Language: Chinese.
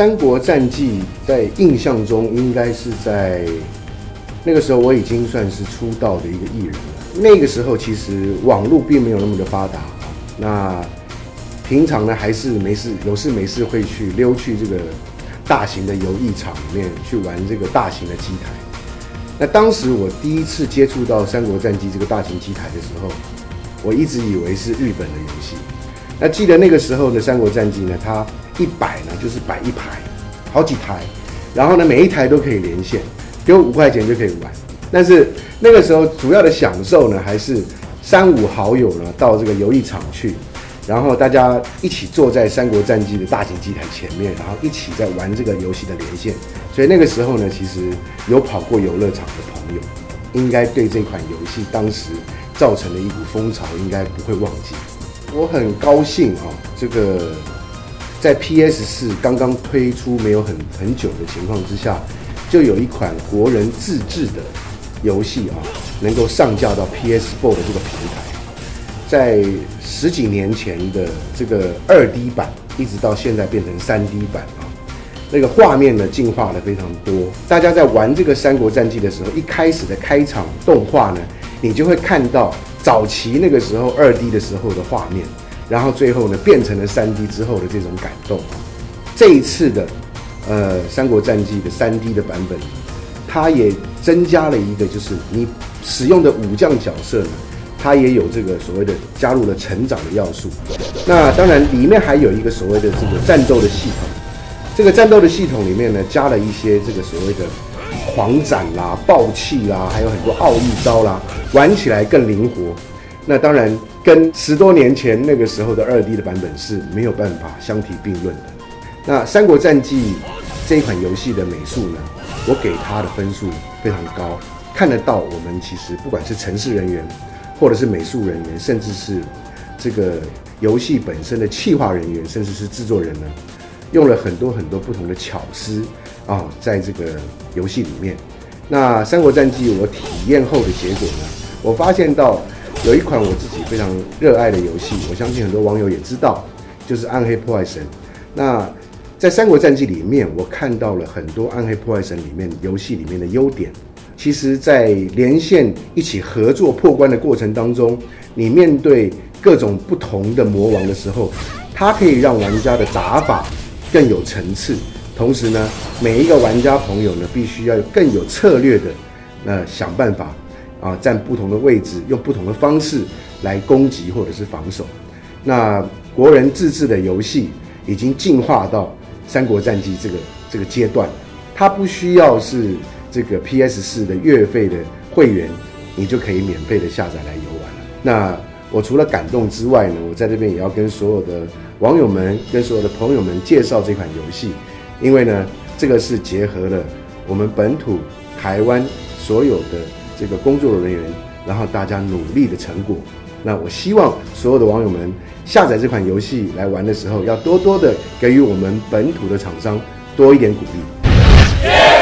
三国战记在印象中应该是在那个时候我已经算是出道的一个艺人了。那个时候其实网络并没有那么的发达，那平常呢还是没事有事没事会去溜去这个大型的游艺场里面去玩这个大型的机台。那当时我第一次接触到《三国战记》这个大型机台的时候，我一直以为是日本的游戏。那记得那个时候的《三国战记》呢，它一摆呢就是摆一排，好几台，然后呢每一台都可以连线，给我5块钱就可以玩。但是那个时候主要的享受呢，还是3、5好友呢到这个游艺场去，然后大家一起坐在《三国战记》的大型机台前面，然后一起在玩这个游戏的连线。所以那个时候呢，其实有跑过游乐场的朋友，应该对这款游戏当时造成的一股风潮，应该不会忘记。我很高兴啊，这个在 PS4 刚刚推出没有很久的情况之下，就有一款国人自制的游戏啊，能够上架到 PS4 的这个平台。在10几年前的这个2D 版，一直到现在变成3D 版啊，那个画面呢进化了非常多。大家在玩这个《三国战记》的时候，一开始的开场动画呢，你就会看到早期那个时候2D 的时候的画面，然后最后呢变成了3D 之后的这种感动啊。这一次的《三国战记》的3D 的版本，它也增加了一个，就是你使用的武将角色呢，它也有这个所谓的加入了成长的要素。那当然里面还有一个所谓的这个战斗的系统，这个战斗的系统里面呢，加了一些这个所谓的狂斩啦、暴气啦，还有很多奥义招啦，玩起来更灵活。那当然跟10多年前那个时候的2D 的版本是没有办法相提并论的。那《三国战记》这一款游戏的美术呢，我给它的分数非常高，看得到我们其实不管是程式人员，或者是美术人员，甚至是这个游戏本身的企划人员，甚至是制作人呢，用了很多不同的巧思啊，在这个游戏里面。那《三国战记》我体验后的结果呢，我发现到有一款我自己非常热爱的游戏，我相信很多网友也知道，就是《暗黑破坏神》。那在《三国战记》里面，我看到了很多《暗黑破坏神》里面游戏里面的优点。其实，在连线一起合作破关的过程当中，你面对各种不同的魔王的时候，它可以让玩家的打法更有层次。同时呢，每一个玩家朋友呢，必须要有更有策略的，想办法啊，站不同的位置，用不同的方式来攻击或者是防守。那国人自制的游戏已经进化到三国战记这个阶段，它不需要是这个 PS4 的月费的会员，你就可以免费的下载来游玩了。那我除了感动之外呢，我在这边也要跟所有的网友们、跟所有的朋友们介绍这款游戏，因为呢，这个是结合了我们本土台湾所有的这个工作人员，然后大家努力的成果。那我希望所有的网友们下载这款游戏来玩的时候，要多多的给予我们本土的厂商多一点鼓励。